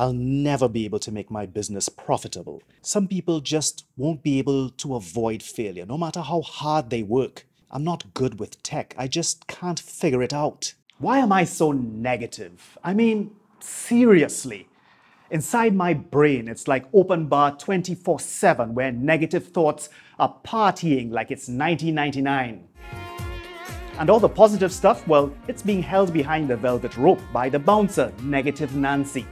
I'll never be able to make my business profitable. Some people just won't be able to avoid failure, no matter how hard they work. I'm not good with tech. I just can't figure it out. Why am I so negative? I mean, seriously. Inside my brain, it's like open bar 24/7, where negative thoughts are partying like it's 1999. And all the positive stuff, well, it's being held behind the velvet rope by the bouncer, Negative Nancy.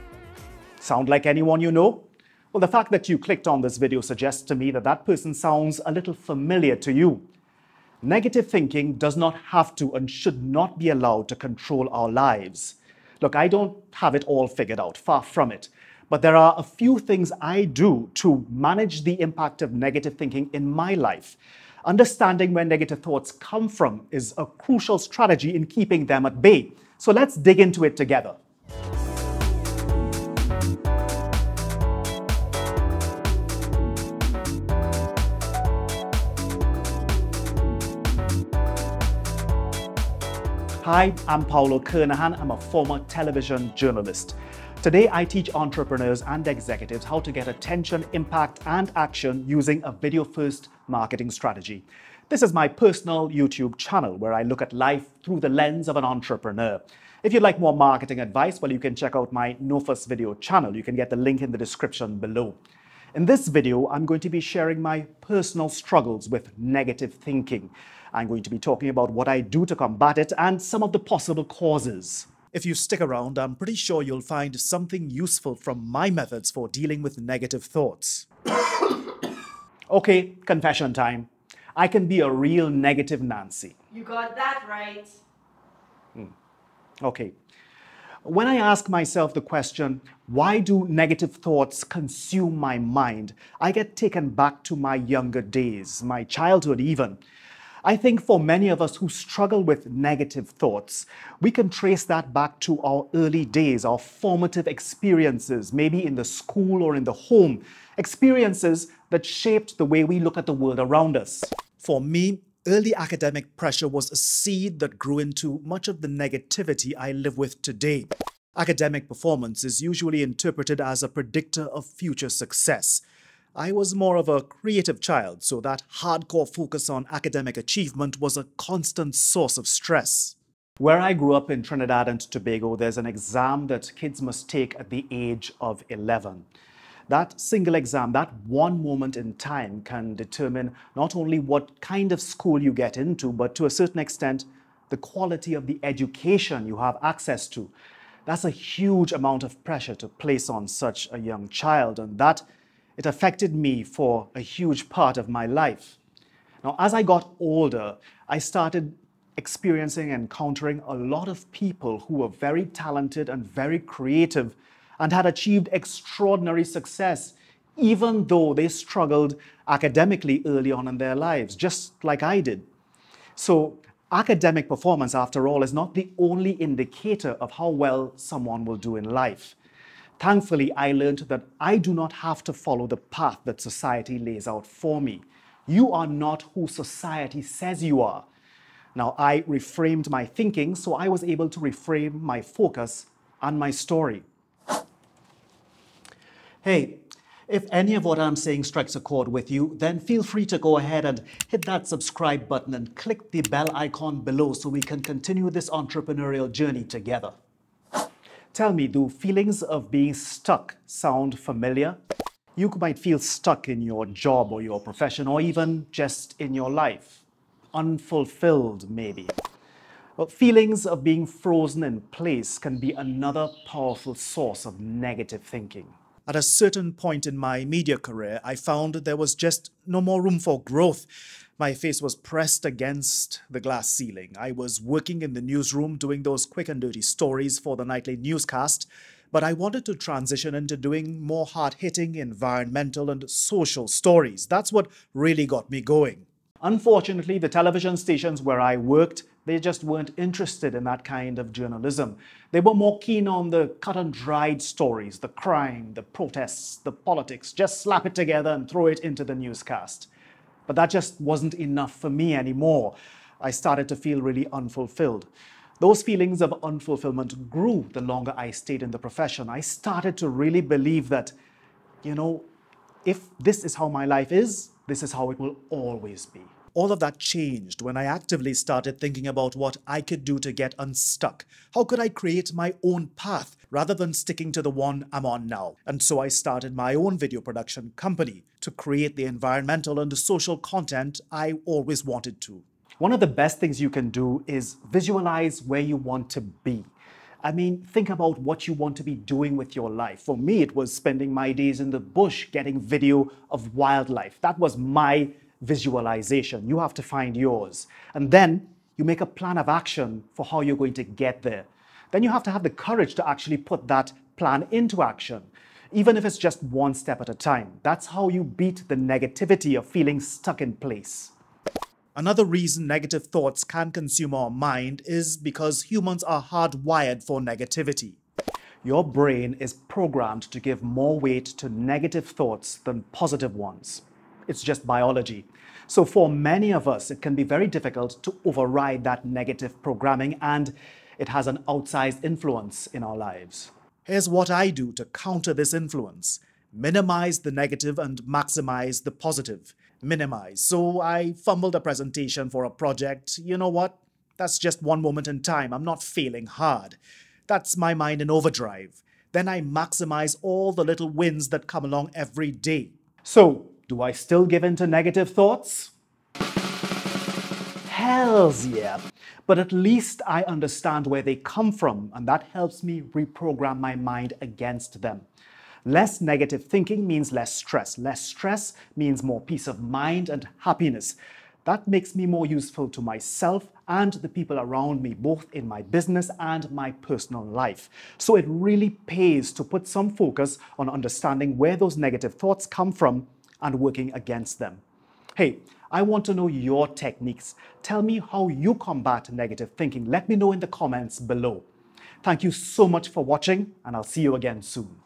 Sound like anyone you know? Well, the fact that you clicked on this video suggests to me that that person sounds a little familiar to you. Negative thinking does not have to and should not be allowed to control our lives. Look, I don't have it all figured out, far from it. But there are a few things I do to manage the impact of negative thinking in my life. Understanding where negative thoughts come from is a crucial strategy in keeping them at bay. So let's dig into it together. Hi, I'm Paolo Kernahan. I'm a former television journalist. Today, I teach entrepreneurs and executives how to get attention, impact, and action using a video-first marketing strategy. This is my personal YouTube channel where I look at life through the lens of an entrepreneur. If you'd like more marketing advice, well, you can check out my No Fuss video channel. You can get the link in the description below. In this video, I'm going to be sharing my personal struggles with negative thinking. I'm going to be talking about what I do to combat it and some of the possible causes. If you stick around, I'm pretty sure you'll find something useful from my methods for dealing with negative thoughts. Okay, confession time. I can be a real negative Nancy. You got that right. Okay. When I ask myself the question, why do negative thoughts consume my mind? I get taken back to my younger days, my childhood even. I think for many of us who struggle with negative thoughts, we can trace that back to our early days, our formative experiences, maybe in the school or in the home, experiences that shaped the way we look at the world around us. For me, early academic pressure was a seed that grew into much of the negativity I live with today. Academic performance is usually interpreted as a predictor of future success. I was more of a creative child, so that hardcore focus on academic achievement was a constant source of stress. Where I grew up in Trinidad and Tobago, there's an exam that kids must take at the age of 11. That single exam, that one moment in time, can determine not only what kind of school you get into, but to a certain extent, the quality of the education you have access to. That's a huge amount of pressure to place on such a young child, and it affected me for a huge part of my life. Now, as I got older, I started experiencing and encountering a lot of people who were very talented and very creative and had achieved extraordinary success, even though they struggled academically early on in their lives, just like I did. So, academic performance, after all, is not the only indicator of how well someone will do in life. Thankfully, I learned that I do not have to follow the path that society lays out for me. You are not who society says you are. Now, I reframed my thinking, so I was able to reframe my focus and my story. Hey, if any of what I'm saying strikes a chord with you, then feel free to go ahead and hit that subscribe button and click the bell icon below so we can continue this entrepreneurial journey together. Tell me, do feelings of being stuck sound familiar? You might feel stuck in your job or your profession, or even just in your life. Unfulfilled, maybe. Well, feelings of being frozen in place can be another powerful source of negative thinking. At a certain point in my media career, I found there was just no more room for growth. My face was pressed against the glass ceiling. I was working in the newsroom doing those quick and dirty stories for the nightly newscast, but I wanted to transition into doing more hard-hitting environmental and social stories. That's what really got me going. Unfortunately, the television stations where I worked, they just weren't interested in that kind of journalism. They were more keen on the cut-and-dried stories, the crime, the protests, the politics. Just slap it together and throw it into the newscast. But that just wasn't enough for me anymore. I started to feel really unfulfilled. Those feelings of unfulfillment grew the longer I stayed in the profession. I started to really believe that, you know, if this is how my life is, this is how it will always be. All of that changed when I actively started thinking about what I could do to get unstuck. How could I create my own path rather than sticking to the one I'm on now? And so I started my own video production company to create the environmental and the social content I always wanted to. One of the best things you can do is visualize where you want to be. I mean, think about what you want to be doing with your life. For me, it was spending my days in the bush getting video of wildlife. That was my visualization. You have to find yours. And then you make a plan of action for how you're going to get there. Then you have to have the courage to actually put that plan into action, even if it's just one step at a time. That's how you beat the negativity of feeling stuck in place. Another reason negative thoughts can consume our mind is because humans are hardwired for negativity. Your brain is programmed to give more weight to negative thoughts than positive ones. It's just biology. So for many of us, it can be very difficult to override that negative programming, and it has an outsized influence in our lives. Here's what I do to counter this influence. Minimize the negative and maximize the positive. Minimize. So I fumbled a presentation for a project. You know what? That's just one moment in time. I'm not failing hard. That's my mind in overdrive. Then I maximize all the little wins that come along every day. So, do I still give in to negative thoughts? Hells yeah. But at least I understand where they come from, and that helps me reprogram my mind against them. Less negative thinking means less stress. Less stress means more peace of mind and happiness. That makes me more useful to myself and the people around me, both in my business and my personal life. So it really pays to put some focus on understanding where those negative thoughts come from and working against them. Hey, I want to know your techniques. Tell me how you combat negative thinking. Let me know in the comments below. Thank you so much for watching, and I'll see you again soon.